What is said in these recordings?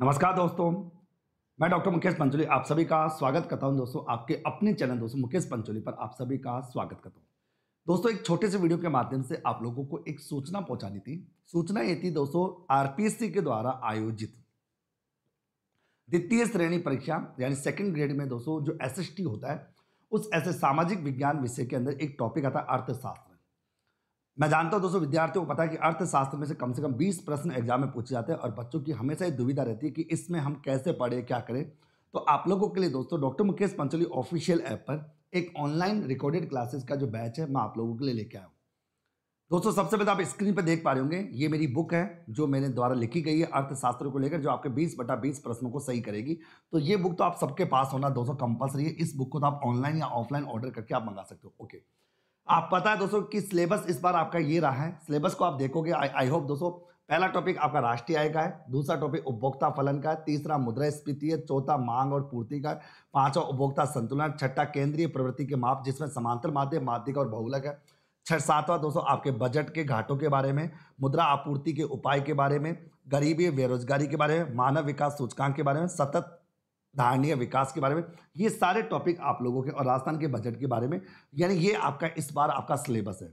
नमस्कार दोस्तों, मैं डॉक्टर मुकेश पंचोली आप सभी का स्वागत करता हूं। दोस्तों आपके अपने चैनल दोस्तों मुकेश पंचोली पर आप सभी का स्वागत करता हूं। दोस्तों एक छोटे से वीडियो के माध्यम से आप लोगों को एक सूचना पहुंचानी थी। सूचना ये थी दोस्तों, आरपीएससी के द्वारा आयोजित द्वितीय श्रेणी परीक्षा यानी सेकेंड ग्रेड में दोस्तों जो SST होता है उस ऐसे सामाजिक विज्ञान विषय के अंदर एक टॉपिक आता है अर्थशास्त्र। मैं जानता हूँ दोस्तों विद्यार्थियों को पता है कि अर्थशास्त्र में से कम 20 प्रश्न एग्जाम में पूछे जाते हैं और बच्चों की हमेशा ये दुविधा रहती है कि इसमें हम कैसे पढ़े क्या करें। तो आप लोगों के लिए दोस्तों doctor Mukesh Pancholi official app पर एक ऑनलाइन रिकॉर्डेड क्लासेस का जो बैच है मैं आप लोगों के लिए लेके आया हूँ। दोस्तों सबसे पहले आप स्क्रीन पर देख पा रहे होंगे, ये मेरी बुक है जो मेरे द्वारा लिखी गई है अर्थशास्त्र को लेकर, जो आपके 20/20 प्रश्नों को सही करेगी। तो ये बुक तो आप सबके पास होना दोस्तों कंपलसरी है। इस बुक को तो आप ऑनलाइन या ऑफलाइन ऑर्डर करके आप मंगा सकते हो। ओके, आप पता है दोस्तों कि सिलेबस इस बार आपका ये रहा है। सिलेबस को आप देखोगे, आई होप दोस्तों, पहला टॉपिक आपका राष्ट्रीय आय का है, दूसरा टॉपिक उपभोक्ता फलन का है, तीसरा मुद्रास्फीति है, चौथा मांग और पूर्ति का है, पांचवा उपभोक्ता संतुलन, छठा केंद्रीय प्रवृत्ति के माप जिसमें समांतर माध्य माध्यिका और बहुलक है, सातवां दोस्तों आपके बजट के घाटों के बारे में, मुद्रा आपूर्ति के उपाय के बारे में, गरीबी बेरोजगारी के बारे में, मानव विकास सूचकांक के बारे में, सतत धारणीय विकास के बारे में, ये सारे टॉपिक आप लोगों के, और राजस्थान के बजट के बारे में, यानी ये आपका इस बार आपका सिलेबस है।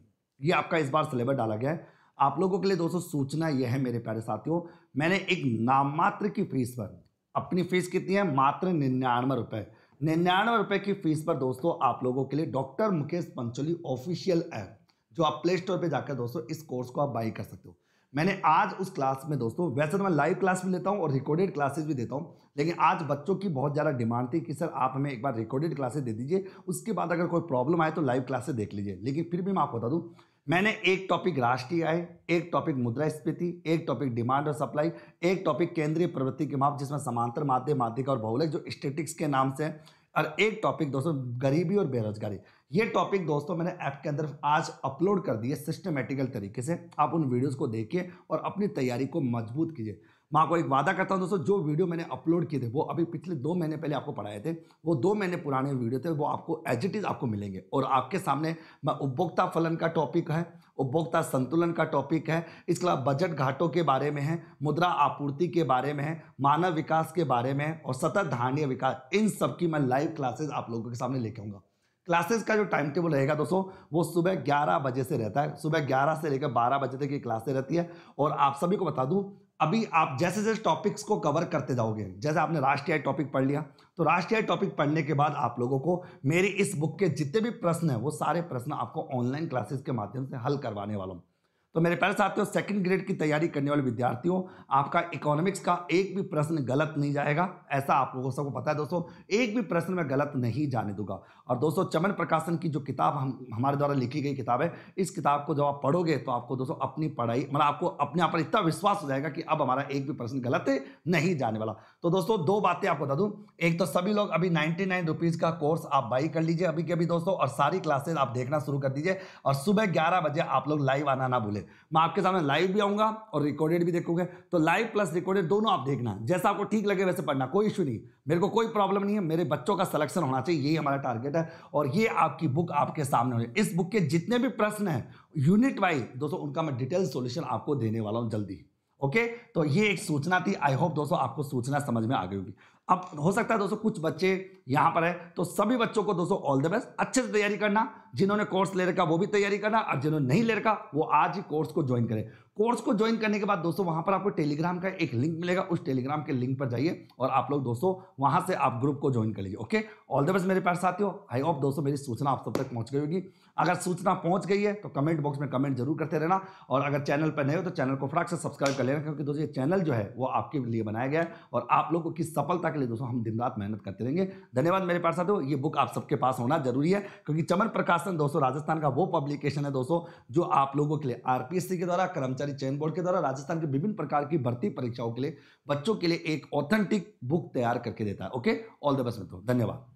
ये आपका इस बार सिलेबस डाला गया है आप लोगों के लिए। दोस्तों सूचना ये है मेरे प्यारे साथियों, मैंने एक नाममात्र की फीस पर, अपनी फीस कितनी है, मात्र 99 रुपये, 99 रुपये की फीस पर दोस्तों आप लोगों के लिए doctor Mukesh Pancholi official app, जो आप प्ले स्टोर पर जाकर दोस्तों इस कोर्स को आप बाई कर सकते हो। मैंने आज उस क्लास में दोस्तों, वैसे तो मैं लाइव क्लास भी लेता हूं और रिकॉर्डेड क्लासेस भी देता हूं, लेकिन आज बच्चों की बहुत ज़्यादा डिमांड थी कि सर आप हमें एक बार रिकॉर्डेड क्लासेस दे दीजिए, उसके बाद अगर कोई प्रॉब्लम आए तो लाइव क्लासेस देख लीजिए। लेकिन फिर भी मैं आपको बता दूं, मैंने एक टॉपिक राष्ट्रीय आय, एक टॉपिक मुद्रास्फीति, एक टॉपिक डिमांड और सप्लाई, एक टॉपिक केंद्रीय प्रवृत्ति के माप जिसमें समांतर माध्य माध्यिका और बहुलक जो स्टैटिस्टिक्स के नाम से है, और एक टॉपिक दोस्तों गरीबी और बेरोजगारी। ये टॉपिक दोस्तों मैंने ऐप के अंदर आज अपलोड कर दिए सिस्टमेटिकल तरीके से। आप उन वीडियोस को देखिए और अपनी तैयारी को मजबूत कीजिए। मैं आपको एक वादा करता हूं दोस्तों, जो वीडियो मैंने अपलोड किए थे वो अभी पिछले 2 महीने पहले आपको पढ़ाए थे, वो 2 महीने पुराने वीडियो थे, वो आपको एज इट इज़ आपको मिलेंगे। और आपके सामने मैं उपभोक्ता फलन का टॉपिक है, उपभोक्ता संतुलन का टॉपिक है, इसके अलावा बजट घाटों के बारे में है, मुद्रा आपूर्ति के बारे में है, मानव विकास के बारे में है, और सतत धारणीय विकास, इन सब की मैं लाइव क्लासेस आप लोगों के सामने लेके आऊँगा। क्लासेस का जो टाइम टेबल रहेगा दोस्तों वो सुबह 11 बजे से रहता है, सुबह 11 से लेकर 12 बजे तक की क्लासें रहती है। और आप सभी को बता दूं, अभी आप जैसे जैसे टॉपिक्स को कवर करते जाओगे, जैसे आपने राष्ट्रीय टॉपिक पढ़ लिया, तो राष्ट्रीय टॉपिक पढ़ने के बाद आप लोगों को मेरी इस बुक के जितने भी प्रश्न हैं वो सारे प्रश्न आपको ऑनलाइन क्लासेस के माध्यम से हल करवाने वाला हूँ। तो मेरे प्यारे साथियों, सेकंड ग्रेड की तैयारी करने वाले विद्यार्थियों, आपका इकोनॉमिक्स का एक भी प्रश्न गलत नहीं जाएगा, ऐसा आप लोगों सबको पता है दोस्तों, एक भी प्रश्न मैं गलत नहीं जाने दूंगा। और दोस्तों चमन प्रकाशन की जो किताब हमारे द्वारा लिखी गई किताब है, इस किताब को जब आप पढ़ोगे तो आपको दोस्तों अपनी पढ़ाई, मतलब आपको अपने आप पर इतना विश्वास हो जाएगा कि अब हमारा एक भी प्रश्न गलत नहीं जाने वाला। तो दोस्तों दो बातें आपको बता दूँ, एक तो सभी लोग अभी 99 रुपीज़ का कोर्स आप बाई कर लीजिए अभी के अभी दोस्तों, और सारी क्लासेज आप देखना शुरू कर दीजिए, और सुबह 11 बजे आप लोग लाइव आना ना भूलें। मैं आपके सामने लाइव भी आऊंगा और रिकॉर्डेड भी देखोगे, तो लाइव प्लस रिकॉर्डेड दोनों आप देखना, जैसा आपको ठीक लगे वैसे पढ़ना, कोई इशू नहीं, मेरे को कोई प्रॉब्लम नहीं है। मेरे बच्चों का सिलेक्शन होना चाहिए, यही हमारा टारगेट है। और ये आपकी बुक आपके सामने होगी, इस बुक के जितने भी प्रश्न हैं यूनिट वाइज दोस्तों उनका मैं डिटेल सोल्यूशन आपको देने वाला हूं जल्दी। ओके, तो ये एक सूचना थी, आई होप दोस्तों आपको सूचना समझ में आ गई होगी। अब हो सकता है दोस्तों कुछ बच्चे यहाँ पर है, तो सभी बच्चों को दोस्तों ऑल द बेस्ट, अच्छे से तैयारी करना, जिन्होंने कोर्स ले रखा वो भी तैयारी करना, और जिन्होंने नहीं ले रखा वो आज ही कोर्स को ज्वाइन करें। कोर्स को ज्वाइन करने के बाद दोस्तों वहाँ पर आपको टेलीग्राम का एक लिंक मिलेगा, उस टेलीग्राम के लिंक पर जाइए और आप लोग दोस्तों वहाँ से आप ग्रुप को ज्वाइन कर लीजिए। ओके, ऑल द बेस्ट मेरे प्यारे साथियों, आई होप दोस्तों मेरी सूचना आप सब तक पहुँच गई होगी। अगर सूचना पहुँच गई है तो कमेंट बॉक्स में कमेंट जरूर करते रहना, और अगर चैनल पर नए हो तो चैनल को फटाक से सब्सक्राइब कर लेना, क्योंकि दोस्तों ये चैनल जो है वो आपके लिए बनाया गया है और आप लोगों की सफलता के लिए दोस्तों हम दिन रात मेहनत करते रहेंगे। धन्यवाद मेरे प्यारे साथियों, ये बुक आप सबके पास होना जरूरी है, क्योंकि चमन प्रकाशन दोस्तों राजस्थान का वो पब्लिकेशन है दोस्तों जो आप लोगों के लिए आरपीएससी के द्वारा, कर्मचारी चयन बोर्ड के द्वारा, राजस्थान के विभिन्न प्रकार की भर्ती परीक्षाओं के लिए बच्चों के लिए एक ऑथेंटिक बुक तैयार करके देता है। ओके, ऑल द बेस्ट मित्रों, धन्यवाद।